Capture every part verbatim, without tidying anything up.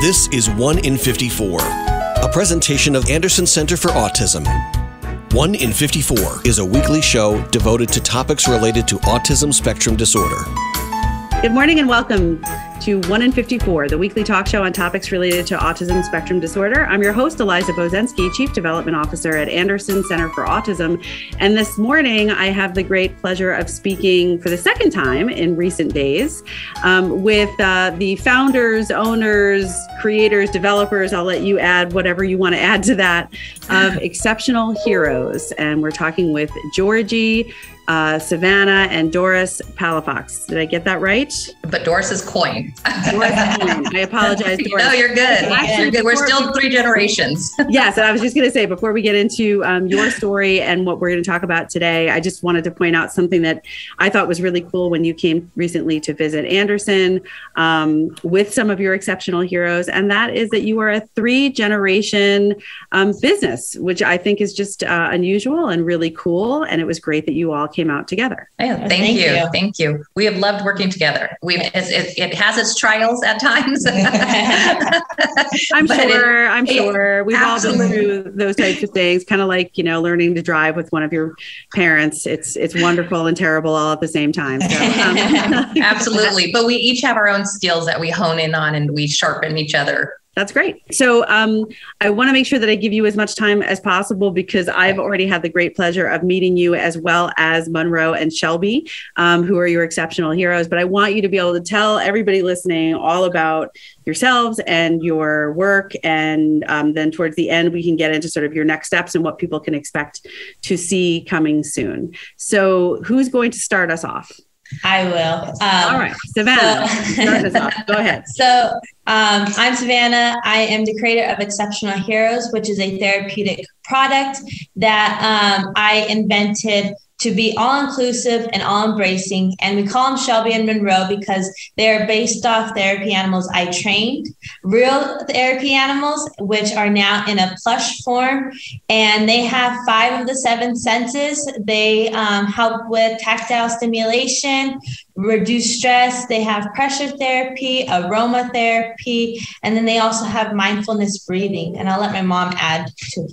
This is one in fifty-four, a presentation of Anderson Center for Autism. one in fifty-four is a weekly show devoted to topics related to autism spectrum disorder. Good morning and welcome to one in fifty-four, the weekly talk show on topics related to autism spectrum disorder. I'm your host, Eliza Bozenski, Chief Development Officer at Anderson Center for Autism. And this morning, I have the great pleasure of speaking for the second time in recent days um, with uh, the founders, owners, creators, developers, I'll let you add whatever you want to add to that, of Exceptional Heroes. And we're talking with Georgie, Uh, Savannah, and Doris Palafox. Did I get that right? But Doris is coin. Doris is coin. I apologize, Doris. No, you're good. Actually, you're good. We're still three generations. Yes, and I was just going to say, before we get into um, your story and what we're going to talk about today, I just wanted to point out something that I thought was really cool when you came recently to visit Anderson um, with some of your Exceptional Heroes, and that is that you are a three-generation um, business, which I think is just uh, unusual and really cool, and it was great that you all came came out together. Yeah, thank, thank you. you. Thank you. We have loved working together. We've, yes. it, it, it has its trials at times. I'm sure. It, I'm sure. We've absolutely. all been through those types of things, kind of like, you know, learning to drive with one of your parents. It's it's wonderful and terrible all at the same time. So, um. Absolutely. But we each have our own skills that we hone in on and we sharpen each other. That's great. So um, I want to make sure that I give you as much time as possible because I've already had the great pleasure of meeting you as well as Monroe and Shelby, um, who are your Exceptional Heroes. But I want you to be able to tell everybody listening all about yourselves and your work. And um, then towards the end, we can get into sort of your next steps and what people can expect to see coming soon. So who's going to start us off? I will. Um, All right, Savannah, so, start us off. Go ahead. So um, I'm Savannah. I am the creator of Exceptional Heroes, which is a therapeutic product that um, I invented to be all-inclusive and all-embracing. And we call them Shelby and Monroe because they're based off therapy animals I trained, real therapy animals, which are now in a plush form. And they have five of the seven senses. They um, help with tactile stimulation, reduce stress. They have pressure therapy, aromatherapy, and then they also have mindfulness breathing. And I'll let my mom add to,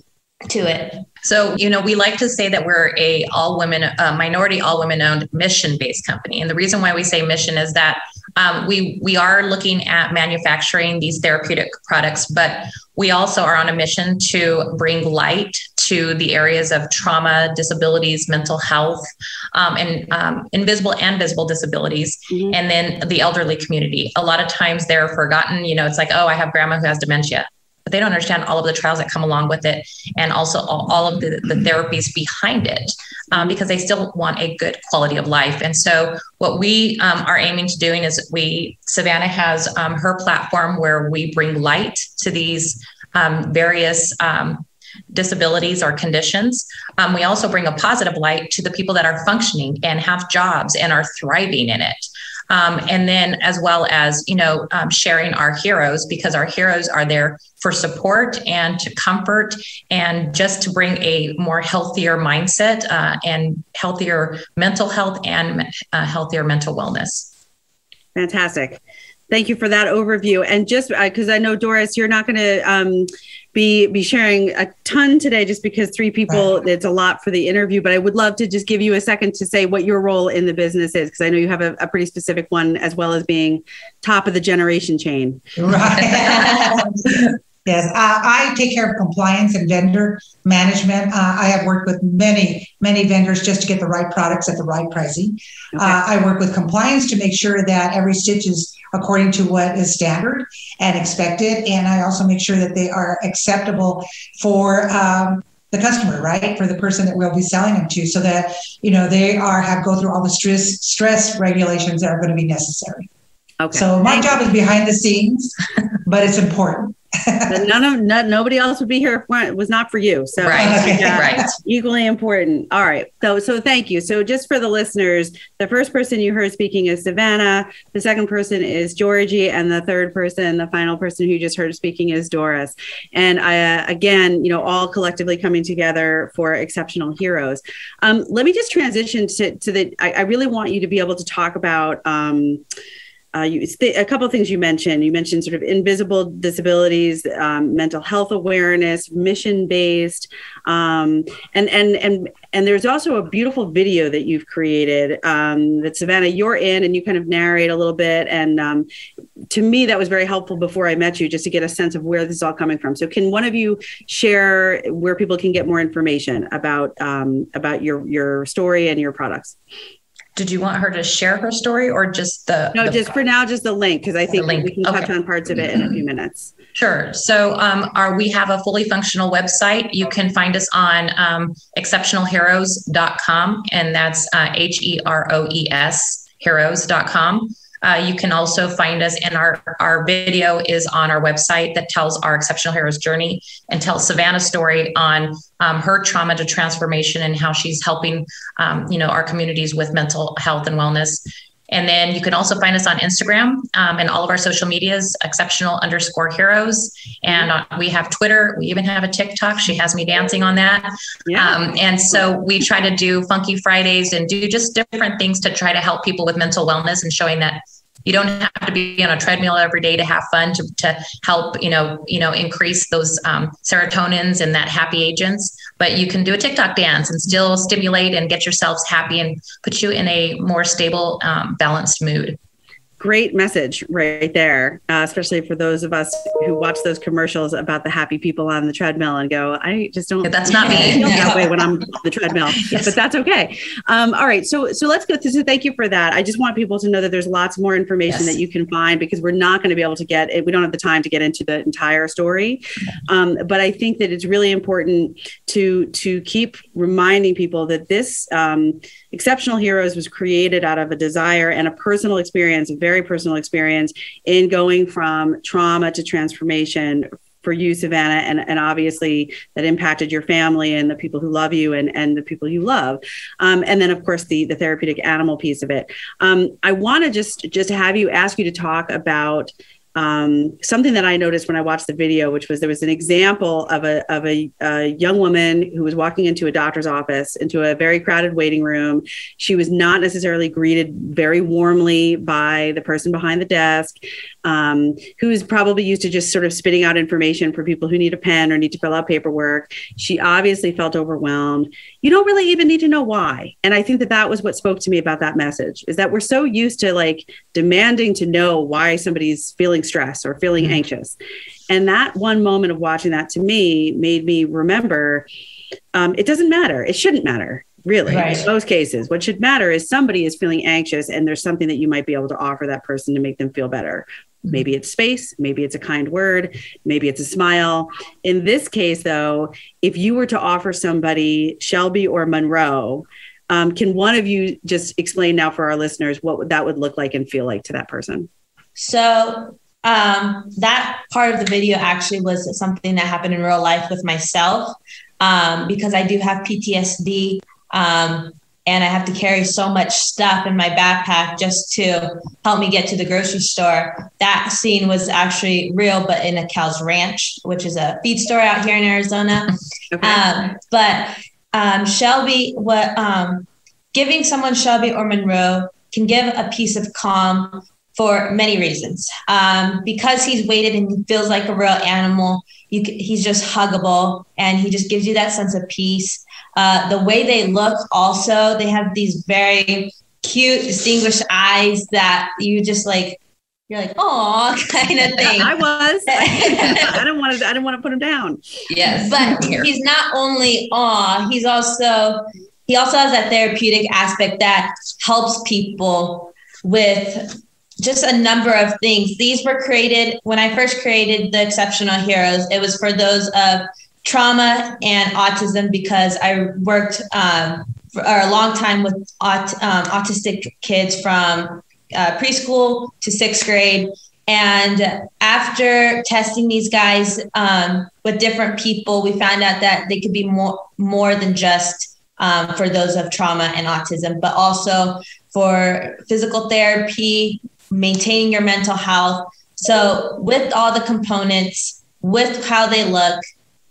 to it. So, you know, we like to say that we're a all women, a minority, all women owned mission based company. And the reason why we say mission is that um, we we are looking at manufacturing these therapeutic products, but we also are on a mission to bring light to the areas of trauma, disabilities, mental health, um, and um, invisible and visible disabilities, mm-hmm. and then the elderly community. A lot of times they're forgotten. You know, it's like, oh, I have grandma who has dementia. But they don't understand all of the trials that come along with it and also all, all of the, the therapies behind it um, because they still want a good quality of life. And so what we um, are aiming to doing is we, Savannah has um, her platform where we bring light to these um, various um, disabilities or conditions. Um, we also bring a positive light to the people that are functioning and have jobs and are thriving in it. Um, and then as well as, you know, um, sharing our heroes, because our heroes are there for support and to comfort and just to bring a more healthier mindset uh, and healthier mental health and uh, healthier mental wellness. Fantastic. Thank you for that overview. And just because uh, I know, Doris, you're not going to um, be be sharing a ton today just because three people, right. It's a lot for the interview, but I would love to just give you a second to say what your role in the business is, because I know you have a, a pretty specific one as well as being top of the generation chain. Right. Yes, I, I take care of compliance and vendor management. Uh, I have worked with many, many vendors just to get the right products at the right pricing. Okay. Uh, I work with compliance to make sure that every stitch is according to what is standard and expected. And I also make sure that they are acceptable for um, the customer, right? For the person that we'll be selling them to, so that, you know, they are have go through all the stress, stress regulations that are going to be necessary. Okay. So my Thank job you. is behind the scenes, but it's important. None of none, nobody else would be here if it was not for you. So right, uh, right. Equally important. All right. So so thank you. So just for the listeners, the first person you heard speaking is Savannah. The second person is Georgie, and the third person, the final person who just heard speaking, is Doris. And I, uh, again, you know, all collectively coming together for Exceptional Heroes. Um, let me just transition to to the. I, I really want you to be able to talk about. Um, Uh, you, a couple of things you mentioned. You mentioned sort of invisible disabilities, um, mental health awareness, mission-based, um, and and and and there's also a beautiful video that you've created um, that Savannah you're in, and you kind of narrate a little bit. And um, to me, that was very helpful before I met you, just to get a sense of where this is all coming from. So, can one of you share where people can get more information about um, about your your story and your products? Did you want her to share her story or just the? No, the, just for now, just the link, because I think we can touch okay. on parts of it in a few minutes. Sure. So um, our, we have a fully functional website. You can find us on um, exceptional heroes dot com, and that's uh, H E R O E S, heroes dot com. Uh, you can also find us, and our, our video is on our website that tells our Exceptional Heroes journey and tells Savannah's story on um, her trauma to transformation and how she's helping, um, you know, our communities with mental health and wellness. And then you can also find us on Instagram um, and all of our social medias, exceptional underscore heroes. And uh, we have Twitter. We even have a TikTok. She has me dancing on that. Yeah. Um, and so we try to do Funky Fridays and do just different things to try to help people with mental wellness and showing that you don't have to be on a treadmill every day to have fun, to, to help, you know, you know, increase those um, serotonins and that happy agents, but you can do a TikTok dance and still stimulate and get yourselves happy and put you in a more stable, um, balanced mood. Great message right there, uh, especially for those of us who watch those commercials about the happy people on the treadmill and go, I just don't. That's not me. I feel that way when I'm on the treadmill, yes. But that's okay. Um, all right, so so let's go. Through, so thank you for that. I just want people to know that there's lots more information yes. that you can find, because we're not going to be able to get it. We don't have the time to get into the entire story, um, but I think that it's really important to to keep reminding people that this um, Exceptional Heroes was created out of a desire and a personal experience. Very personal experience in going from trauma to transformation for you, Savannah, and, and obviously that impacted your family and the people who love you and, and the people you love. Um, and then, of course, the, the therapeutic animal piece of it. Um, I want to just just have you ask you to talk about Um, something that I noticed when I watched the video, which was there was an example of a of a, a young woman who was walking into a doctor's office, into a very crowded waiting room. She was not necessarily greeted very warmly by the person behind the desk, um, who is probably used to just sort of spitting out information for people who need a pen or need to fill out paperwork. She obviously felt overwhelmed. You don't really even need to know why. And I think that that was what spoke to me about that message, is that we're so used to like demanding to know why somebody's feeling stress or feeling anxious. And that one moment of watching that to me made me remember, um, it doesn't matter. It shouldn't matter, really. Right. In most cases, what should matter is somebody is feeling anxious and there's something that you might be able to offer that person to make them feel better. Maybe it's space, maybe it's a kind word, maybe it's a smile. In this case, though, if you were to offer somebody Shelby or Monroe, um, can one of you just explain now for our listeners what that would look like and feel like to that person? So Um, that part of the video actually was something that happened in real life with myself, um, because I do have P T S D, um, and I have to carry so much stuff in my backpack just to help me get to the grocery store. That scene was actually real, but in a cow's ranch, which is a feed store out here in Arizona. Okay. Um, but um, Shelby, what um, giving someone Shelby or Monroe can give a piece of calm for many reasons. Um, because he's weighted and he feels like a real animal, you can, he's just huggable and he just gives you that sense of peace. Uh, the way they look also, they have these very cute, distinguished eyes that you just like, you're like, oh, kind of thing. I was, I didn't want to, I didn't want to put him down. Yes. But he's not only aw, he's also, he also has that therapeutic aspect that helps people with just a number of things. These were created when I first created the Exceptional Heroes. It was for those of trauma and autism, because I worked um, for a long time with aut um, autistic kids from uh, preschool to sixth grade. And after testing these guys um, with different people, we found out that they could be more, more than just um, for those of trauma and autism, but also for physical therapy, maintaining your mental health. So with all the components, with how they look,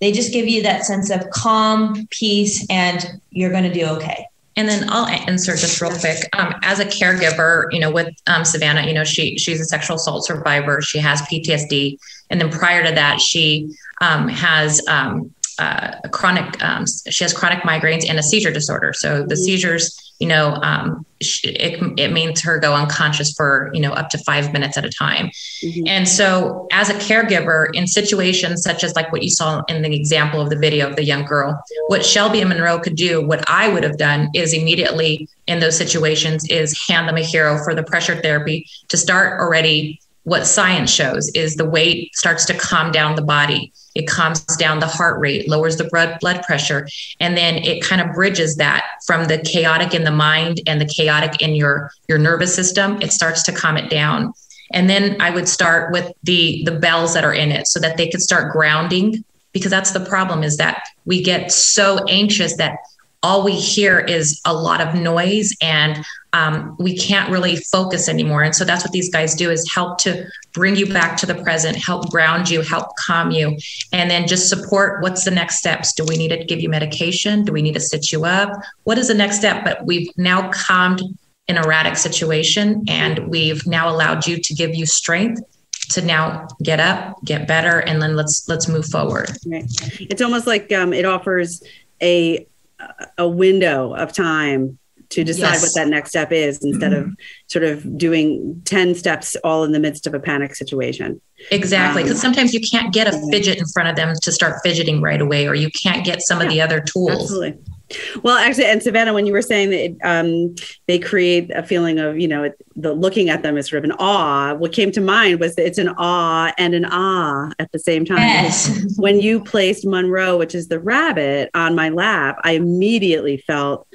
they just give you that sense of calm, peace, and you're going to do okay. And then I'll insert just real quick, um, as a caregiver, you know, with um, Savannah, you know, she she's a sexual assault survivor. She has P T S D. And then prior to that, she um, has um, uh, chronic, um, she has chronic migraines and a seizure disorder. So the seizures, you know, um, she, it, it means her go unconscious for, you know, up to five minutes at a time. Mm-hmm. And so as a caregiver, in situations such as like what you saw in the example of the video of the young girl, what Shelby and Monroe could do, what I would have done is immediately in those situations is hand them a hero for the pressure therapy to start already. What science shows is the weight starts to calm down the body. It calms down the heart rate, lowers the blood pressure. And then it kind of bridges that from the chaotic in the mind and the chaotic in your, your nervous system. It starts to calm it down. And then I would start with the, the bells that are in it so that they could start grounding, because that's the problem, is that we get so anxious that all we hear is a lot of noise and um, we can't really focus anymore. And so that's what these guys do, is help to bring you back to the present, help ground you, help calm you, and then just support. What's the next steps? Do we need to give you medication? Do we need to sit you up? What is the next step? But we've now calmed an erratic situation, and we've now allowed you to give you strength to now get up, get better, and then let's let's move forward. Right. It's almost like um, it offers a a window of time to decide yes. what that next step is, instead mm-hmm. of sort of doing ten steps all in the midst of a panic situation. Exactly. Because um, sometimes you can't get a fidget in front of them to start fidgeting right away, or you can't get some yeah, of the other tools. Absolutely. Well, actually, and Savannah, when you were saying that it, um, they create a feeling of, you know, the looking at them is sort of an awe, what came to mind was that it's an awe and an ah at the same time. Yes. When you placed Monroe, which is the rabbit, on my lap, I immediately felt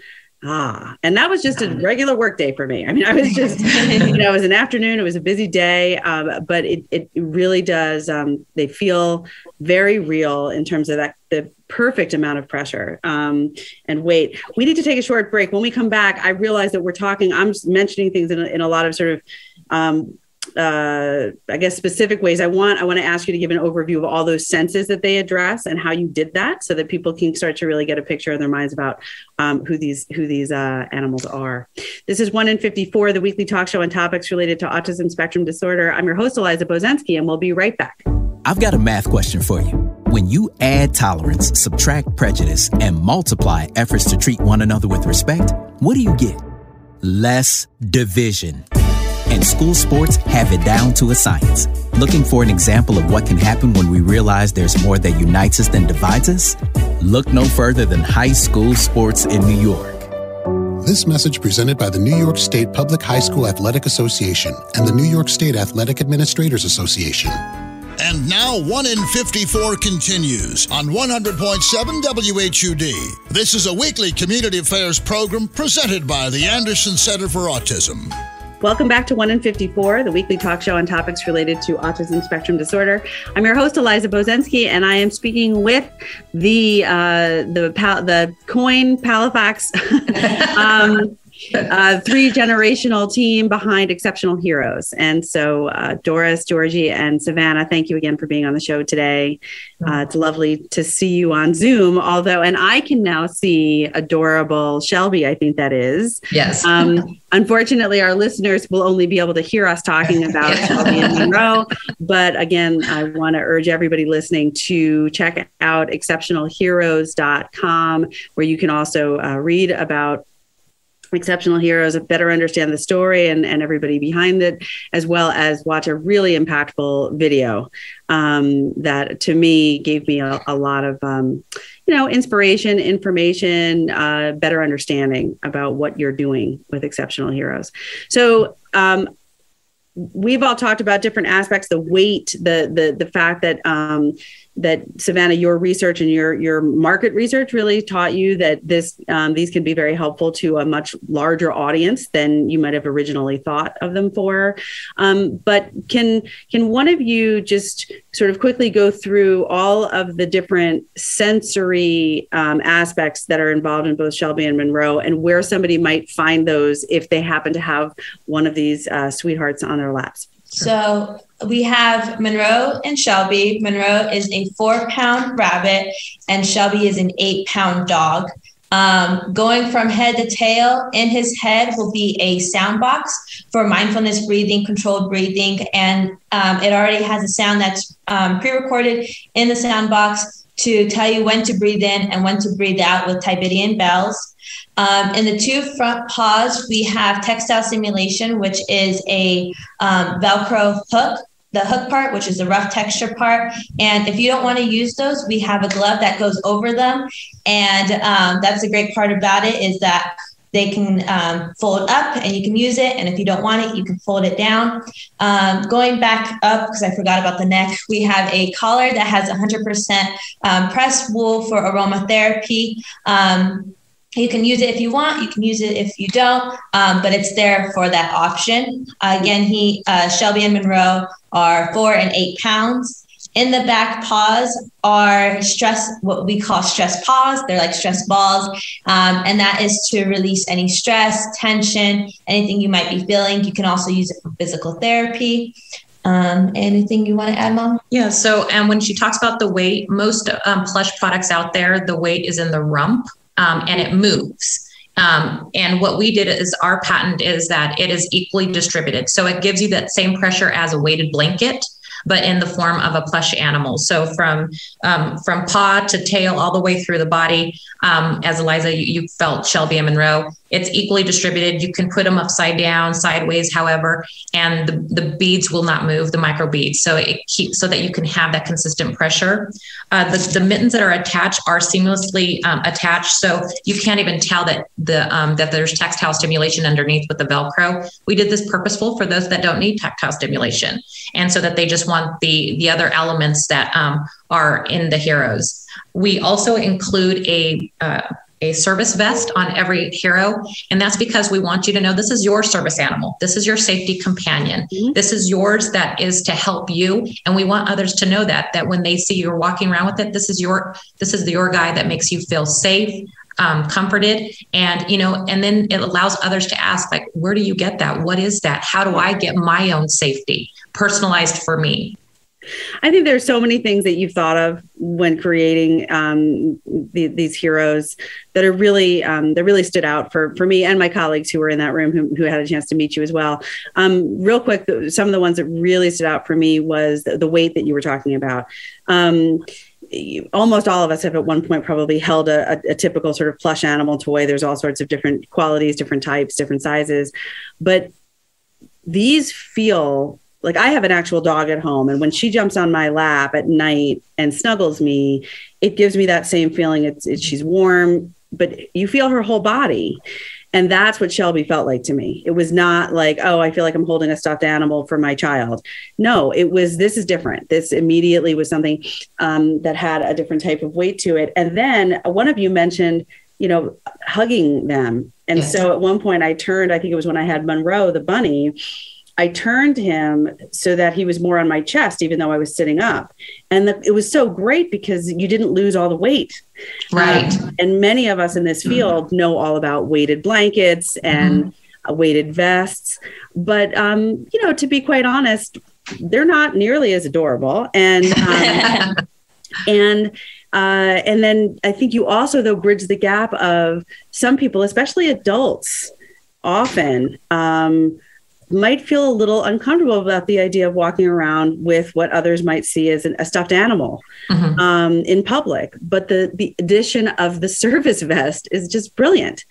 ah, and that was just a regular work day for me. I mean, I was just, you know, it was an afternoon, it was a busy day, um, but it, it really does, um, they feel very real in terms of that, the perfect amount of pressure um, and weight. We need to take a short break. When we come back, I realize that we're talking, I'm just mentioning things in a, in a lot of sort of, um, uh, I guess, specific ways. I want, I want to ask you to give an overview of all those senses that they address and how you did that, so that people can start to really get a picture in their minds about um, who these, who these uh, animals are. This is one in fifty-four, the weekly talk show on topics related to autism spectrum disorder. I'm your host, Eliza Bozenski, and we'll be right back. I've got a math question for you. When you add tolerance, subtract prejudice, and multiply efforts to treat one another with respect, what do you get? Less division. And school sports have it down to a science. Looking for an example of what can happen when we realize there's more that unites us than divides us? Look no further than high school sports in New York. This message presented by the New York State Public High School Athletic Association and the New York State Athletic Administrators Association. And now one in fifty-four continues on one hundred point seven W H U D. This is a weekly community affairs program presented by the Anderson Center for Autism. Welcome back to one in fifty-four, the weekly talk show on topics related to autism spectrum disorder. I'm your host, Eliza Bozenski, and I am speaking with the uh, the pal- the coin Palafox, um, uh, three generational team behind Exceptional Heroes. And so uh, Doris, Georgie, and Savannah, thank you again for being on the show today. Uh, it's lovely to see you on Zoom, although, and I can now see adorable Shelby, I think that is. Yes. Um, Unfortunately, our listeners will only be able to hear us talking about Shelby and Monroe. But again, I want to urge everybody listening to check out exceptional heroes dot com, where you can also uh, read about Exceptional Heroes, better understand the story and, and everybody behind it, as well as watch a really impactful video um, that, to me, gave me a, a lot of um, you know, inspiration, information, uh, better understanding about what you're doing with Exceptional Heroes. So um, we've all talked about different aspects, the weight, the the the fact that um, that Savannah, your research and your your market research really taught you that this um, these can be very helpful to a much larger audience than you might have originally thought of them for. Um, but can can one of you just sort of quickly go through all of the different sensory um, aspects that are involved in both Shelby and Monroe, and where somebody might find those if they happen to have one of these uh, sweethearts on their laps? So we have Monroe and Shelby. Monroe is a four pound rabbit and Shelby is an eight pound dog. Um, going from head to tail, in his head will be a sound box for mindfulness breathing, controlled breathing, and um, it already has a sound that's um, pre-recorded in the sound box to tell you when to breathe in and when to breathe out with Tibetan bells. Um, in the two front paws, we have textile stimulation, which is a um, Velcro hook, the hook part, which is the rough texture part. And if you don't want to use those, we have a glove that goes over them. And um, that's the great part about it, is that they can um, fold up and you can use it. And if you don't want it, you can fold it down. Um, going back up, because I forgot about the neck, we have a collar that has one hundred percent um, pressed wool for aromatherapy. Um, You can use it if you want, you can use it if you don't, um, but it's there for that option. Uh, again, he, uh, Shelby and Monroe are four and eight pounds. In the back paws are stress, what we call stress paws. They're like stress balls. Um, and that is to release any stress, tension, anything you might be feeling. You can also use it for physical therapy. Um, anything you want to add, Mom? Yeah. So, and when she talks about the weight, most um, plush products out there, the weight is in the rump. Um, and it moves. Um, and what we did is our patent is that it is equally distributed. So it gives you that same pressure as a weighted blanket, but in the form of a plush animal. So from um, from paw to tail, all the way through the body, um, as Eliza, you, you felt Shelby and Monroe, it's equally distributed. You can put them upside down, sideways, however, and the, the beads will not move, the micro beads. So it keeps, so that you can have that consistent pressure. Uh, the, the mittens that are attached are seamlessly um, attached. So you can't even tell that the um, that there's tactile stimulation underneath with the Velcro. We did this purposeful for those that don't need tactile stimulation. And so that they just want the, the other elements that um, are in the heroes. We also include a, uh, a service vest on every hero. And that's because we want you to know this is your service animal. This is your safety companion. Mm-hmm. This is yours that is to help you. And we want others to know that, that when they see you're walking around with it, this is your, this is your guy that makes you feel safe, um, comforted. And, you know, and then it allows others to ask, like, where do you get that? What is that? How do I get my own safety personalized for me? I think there's so many things that you've thought of when creating um, the, these heroes that are really um, that really stood out for for me and my colleagues who were in that room who, who had a chance to meet you as well. Um, real quick, some of the ones that really stood out for me was the, the weight that you were talking about. Um, almost all of us have at one point probably held a, a, a typical sort of plush animal toy. There's all sorts of different qualities, different types, different sizes, but these feel like, I have an actual dog at home, and when she jumps on my lap at night and snuggles me, it gives me that same feeling. It's, it's she's warm, but you feel her whole body. And that's what Shelby felt like to me. It was not like, oh, I feel like I'm holding a stuffed animal for my child. No, it was, this is different. This immediately was something um, that had a different type of weight to it. And then one of you mentioned, you know, hugging them. And yes. So at one point I turned, I think it was when I had Monroe, the bunny, I turned him so that he was more on my chest, even though I was sitting up. And the, it was so great because you didn't lose all the weight. Right. Um, and many of us in this field mm-hmm. know all about weighted blankets and mm-hmm. uh, weighted vests. But, um, you know, to be quite honest, they're not nearly as adorable. And, um, and, uh, and then I think you also, though, bridge the gap of some people, especially adults, often, um, might feel a little uncomfortable about the idea of walking around with what others might see as an, a stuffed animal mm-hmm. um, in public. But the, the addition of the service vest is just brilliant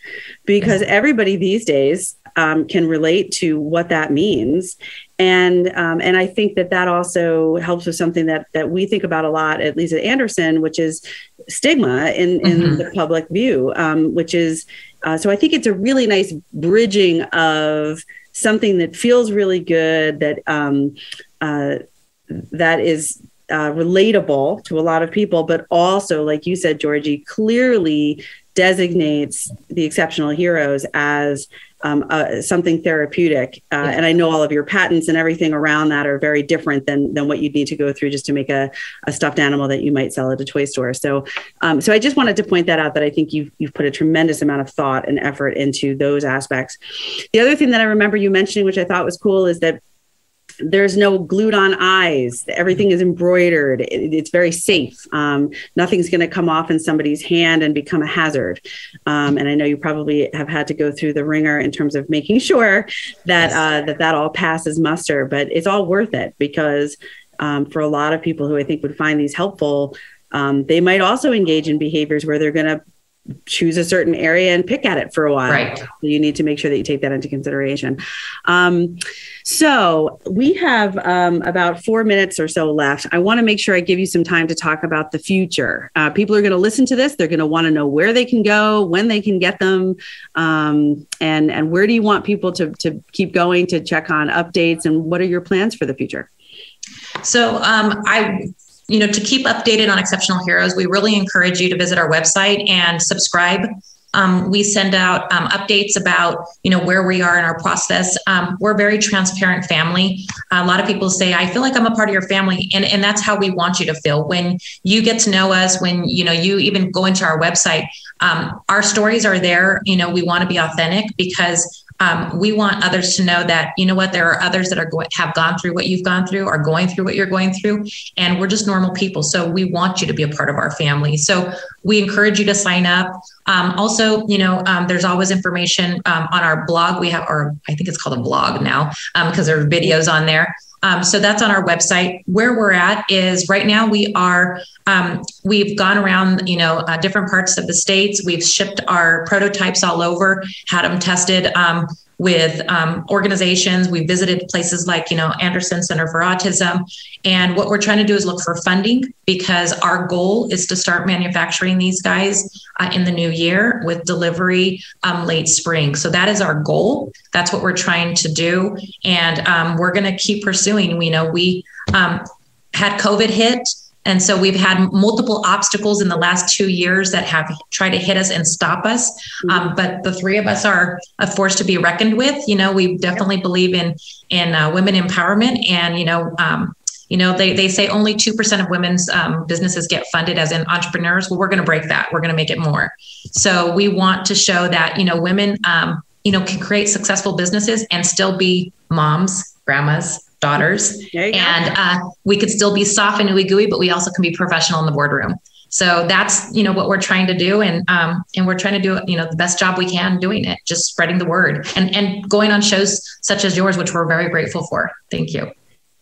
because yes. everybody these days um, can relate to what that means. And um, and I think that that also helps with something that that we think about a lot, at least at Anderson, which is stigma in, in mm-hmm. the public view, um, which is, uh, so I think it's a really nice bridging of something that feels really good, that um, uh, that is uh, relatable to a lot of people, but also, like you said, Georgie, clearly designates the exceptional heroes as um, uh, something therapeutic. Uh, yeah. And I know all of your patents and everything around that are very different than than what you'd need to go through just to make a, a stuffed animal that you might sell at a toy store. So, um, so I just wanted to point that out, that I think you've, you've put a tremendous amount of thought and effort into those aspects. The other thing that I remember you mentioning, which I thought was cool, is that There's no glued on eyes. Everything is embroidered. It, it's very safe. Um, nothing's going to come off in somebody's hand and become a hazard. Um, and I know you probably have had to go through the ringer in terms of making sure that, yes. uh, that that all passes muster, but it's all worth it because um, for a lot of people who I think would find these helpful, um, they might also engage in behaviors where they're going to choose a certain area and pick at it for a while. Right. So you need to make sure that you take that into consideration. Um, so we have um, about four minutes or so left. I want to make sure I give you some time to talk about the future. Uh, people are going to listen to this. They're going to want to know where they can go, when they can get them. Um, and, and where do you want people to, to keep going to check on updates, and what are your plans for the future? So um, I, You know, to keep updated on Exceptional Heroes, we really encourage you to visit our website and subscribe. Um, we send out um, updates about, you know, where we are in our process. Um, we're a very transparent family. A lot of people say, I feel like I'm a part of your family. And, and that's how we want you to feel. When you get to know us, when, you know, you even go into our website, um, our stories are there. You know, we want to be authentic because Um, we want others to know that, you know what, there are others that are going, have gone through what you've gone through, are going through what you're going through, and we're just normal people. So we want you to be a part of our family. So we encourage you to sign up. Um, also, you know, um, there's always information um, on our blog. We have our, I think it's called a blog now because um, there are videos on there. Um, so that's on our website. Where we're at is right now we are, um, we've gone around, you know, uh, different parts of the states. We've shipped our prototypes all over, had them tested um, with um, organizations. We visited places like, you know, Anderson Center for Autism. And what we're trying to do is look for funding because our goal is to start manufacturing these guys uh, in the new year with delivery um, late spring. So that is our goal. That's what we're trying to do. And um, we're going to keep pursuing. We know we um, had COVID hit. And so we've had multiple obstacles in the last two years that have tried to hit us and stop us. Um, but the three of us are a force to be reckoned with. You know, we definitely believe in in uh, women empowerment. And, you know, um, you know, they, they say only two percent of women's um, businesses get funded as in entrepreneurs. Well, we're going to break that. We're going to make it more. So we want to show that, you know, women, um, you know, can create successful businesses and still be moms, grandmas, daughters, and uh, we could still be soft and ooey gooey, but we also can be professional in the boardroom. So that's, you know, what we're trying to do. And, um, and we're trying to do, you know, the best job we can doing it, just spreading the word and, and going on shows such as yours, which we're very grateful for. Thank you.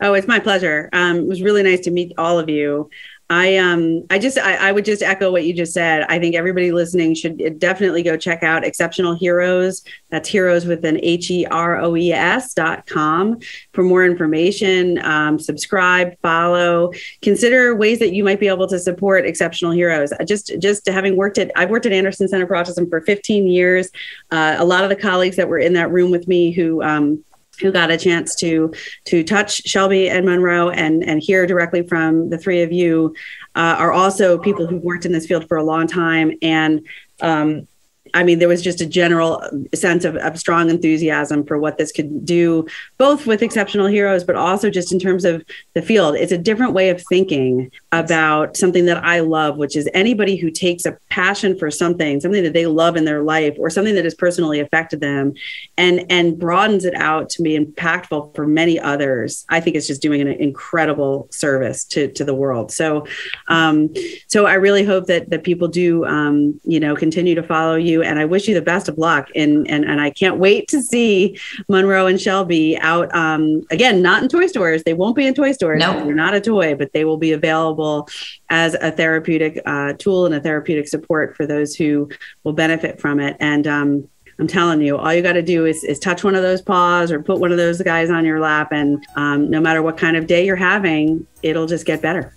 Oh, it's my pleasure. Um, it was really nice to meet all of you. I um I just I, I would just echo what you just said. I think everybody listening should definitely go check out Exceptional Heroes. That's heroes with an H E R O E S dot com for more information. Um, subscribe, follow, consider ways that you might be able to support Exceptional Heroes. Just just having worked at I've worked at Anderson Center for Autism for fifteen years. Uh, a lot of the colleagues that were in that room with me who um, who got a chance to to touch Shelby and Monroe and, and hear directly from the three of you uh, are also people who've worked in this field for a long time. And um, I mean, there was just a general sense of, of strong enthusiasm for what this could do, both with Exceptional Heroes, but also just in terms of the field. It's a different way of thinking about something that I love, which is anybody who takes a passion for something, something that they love in their life or something that has personally affected them and, and broadens it out to be impactful for many others. I think it's just doing an incredible service to, to the world. So, um, so I really hope that, that people do, um, you know, continue to follow you. And I wish you the best of luck. And, and, and I can't wait to see Monroe and Shelby out um, again, not in toy stores. They won't be in toy stores. No, they're not a toy, but they will be available as a therapeutic uh, tool and a therapeutic support for those who will benefit from it. And um, I'm telling you, all you got to do is, is touch one of those paws or put one of those guys on your lap. And um, no matter what kind of day you're having, it'll just get better.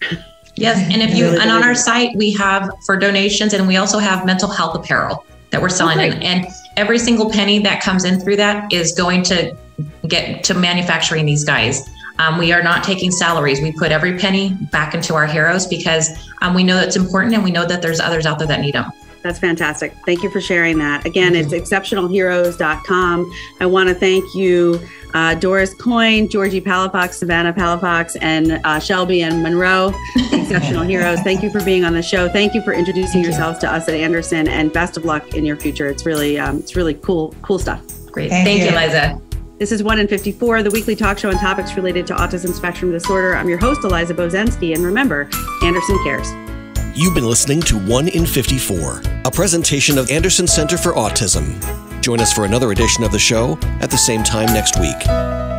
Yes. And if you, and on our site, we have for donations and we also have mental health apparel that we're selling. Okay. And every single penny that comes in through that is going to get to manufacturing these guys. Um, we are not taking salaries. We put every penny back into our heroes because um, we know that's important and we know that there's others out there that need them. That's fantastic. Thank you for sharing that. Again, mm-hmm. It's exceptional heroes dot com. I want to thank you, uh, Doris Coyne, Georgie Palafox, Savannah Palafox, and uh, Shelby and Monroe, Exceptional Heroes. Thank you for being on the show. Thank you for introducing thank yourselves you. to us at Anderson, and best of luck in your future. It's really, um, it's really cool, cool stuff. Great. Thank, thank you, Eliza. This is one in fifty-four, the weekly talk show on topics related to autism spectrum disorder. I'm your host, Eliza Bozenski, and remember, Anderson cares. You've been listening to one in fifty-four, a presentation of Anderson Center for Autism. Join us for another edition of the show at the same time next week.